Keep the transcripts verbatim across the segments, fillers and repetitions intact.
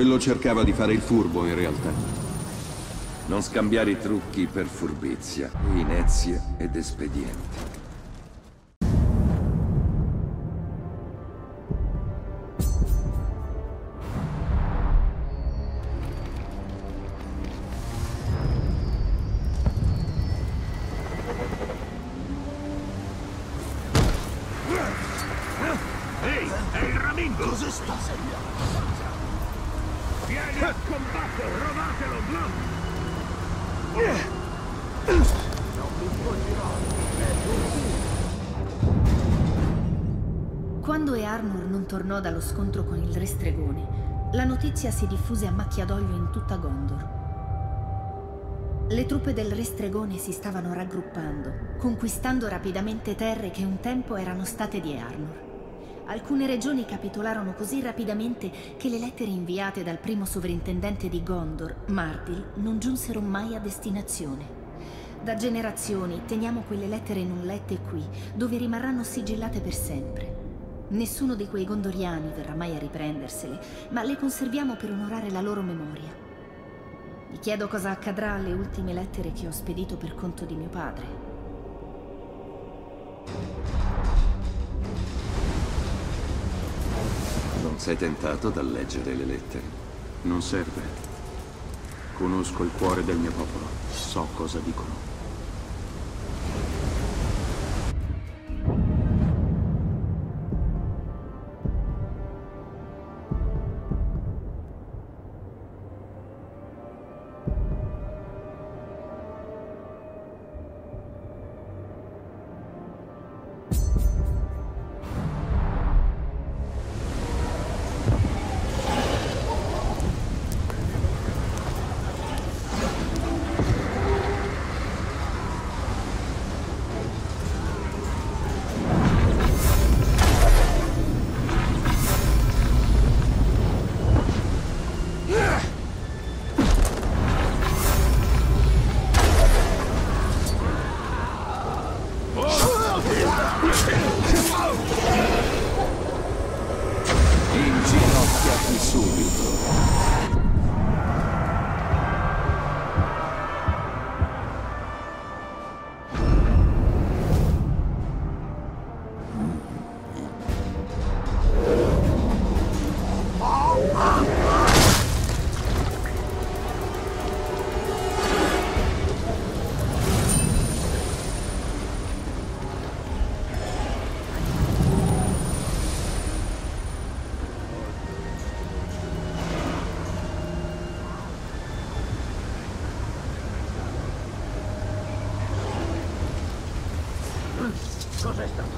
Quello cercava di fare il furbo, in realtà. Non scambiare i trucchi per furbizia, inezie ed espedienti. Quando Earnur non tornò dallo scontro con il re stregone, la notizia si diffuse a macchia d'olio in tutta Gondor. Le truppe del re stregone si stavano raggruppando, conquistando rapidamente terre che un tempo erano state di Earnur. Alcune regioni capitolarono così rapidamente che le lettere inviate dal primo sovrintendente di Gondor, Mardil, non giunsero mai a destinazione. Da generazioni teniamo quelle lettere non lette qui, dove rimarranno sigillate per sempre. Nessuno di quei gondoriani verrà mai a riprendersele, ma le conserviamo per onorare la loro memoria. Mi chiedo cosa accadrà alle ultime lettere che ho spedito per conto di mio padre. Sei tentato dal leggere le lettere. Non serve. Conosco il cuore del mio popolo. So cosa dicono. Cos'è stato?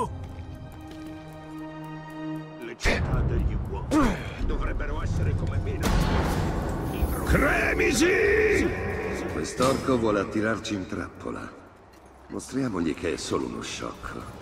no? Le città degli uomini dovrebbero essere come meno. Cremisi! Quest'orco vuole attirarci in trappola. Mostriamogli che è solo uno sciocco.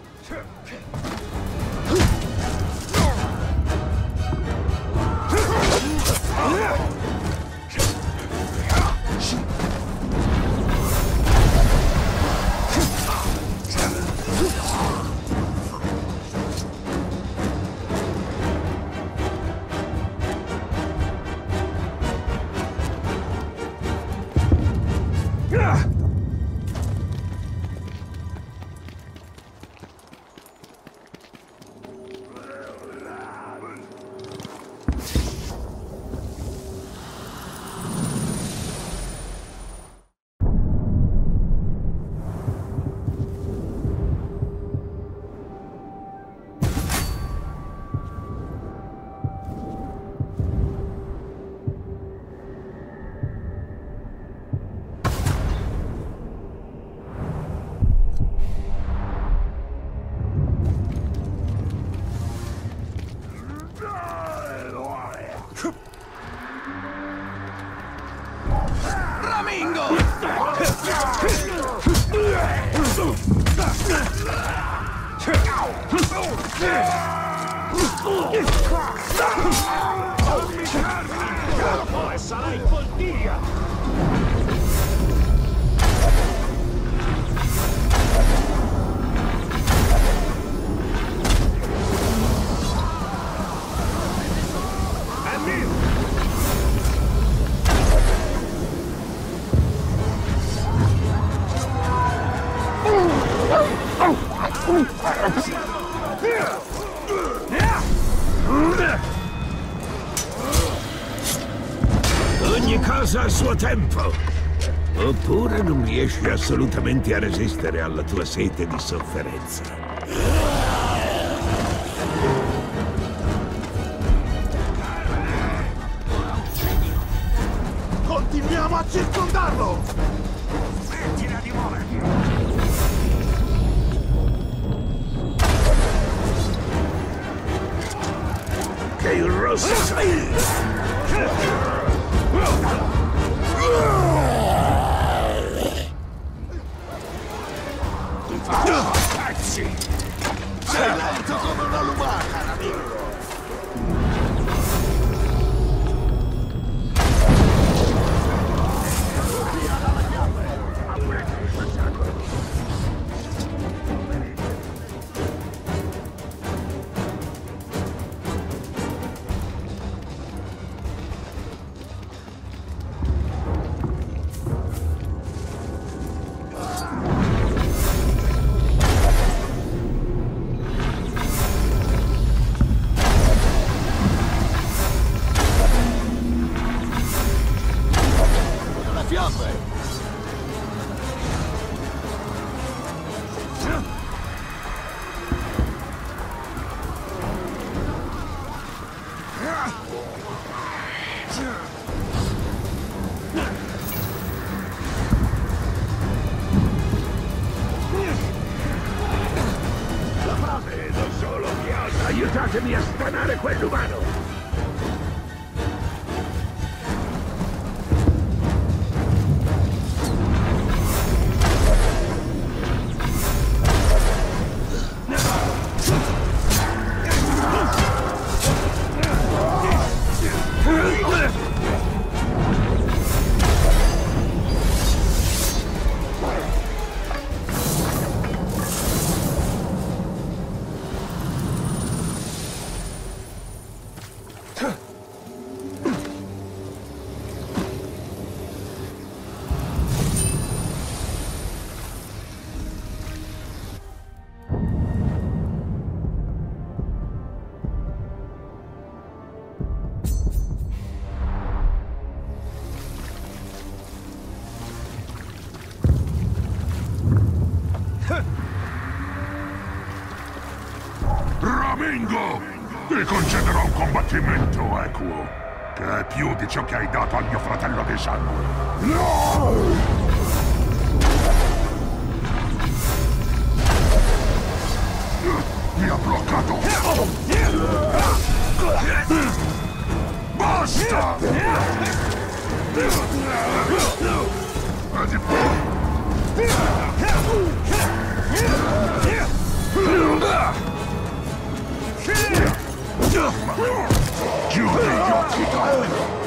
Ogni cosa ha suo tempo. Oppure non riesci assolutamente a resistere alla tua sete di sofferenza. Continuiamo a circondarlo! Smettila di muoverti! Il rosso ti faccio cazzi. Sei lento come una lumaca, amico. Aiutatemi a spanare quell'umano! Ti concederò un combattimento equo, che è più di ciò che hai dato al mio fratello di sangue. No! ¡Me ha bloqueado! ¡Basta! ¡Give me your ticket!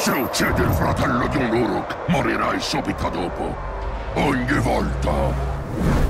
Se uccide il fratello di un Uruk, morirai subito dopo. Ogni volta.